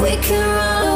We can run away.